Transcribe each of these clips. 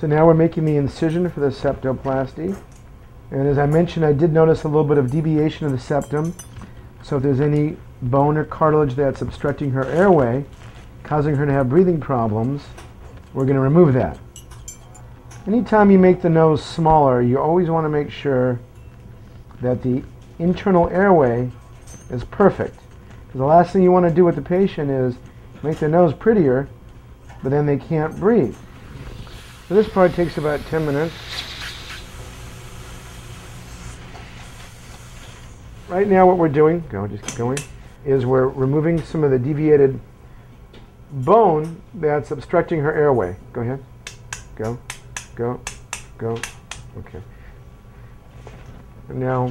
So now we're making the incision for the septoplasty. And as I mentioned, I did notice a little bit of deviation of the septum. So if there's any bone or cartilage that's obstructing her airway, causing her to have breathing problems, we're going to remove that. Anytime you make the nose smaller, you always want to make sure that the internal airway is perfect. Because the last thing you want to do with the patient is make the nose prettier, but then they can't breathe. So this part takes about 10 minutes. Right now what we're doing, is we're removing some of the deviated bone that's obstructing her airway. Go ahead. Go. Go. Go. Okay. Now,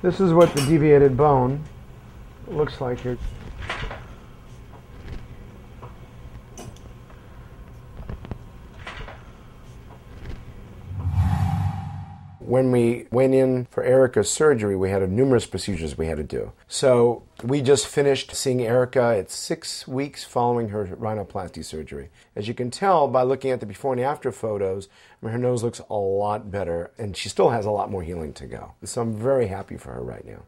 this is what the deviated bone looks like here. When we went in for Erica's surgery, we had numerous procedures we had to do. So we just finished seeing Erica at 6 weeks following her rhinoplasty surgery. As you can tell by looking at the before and after photos, her nose looks a lot better, and she still has a lot more healing to go. So I'm very happy for her right now.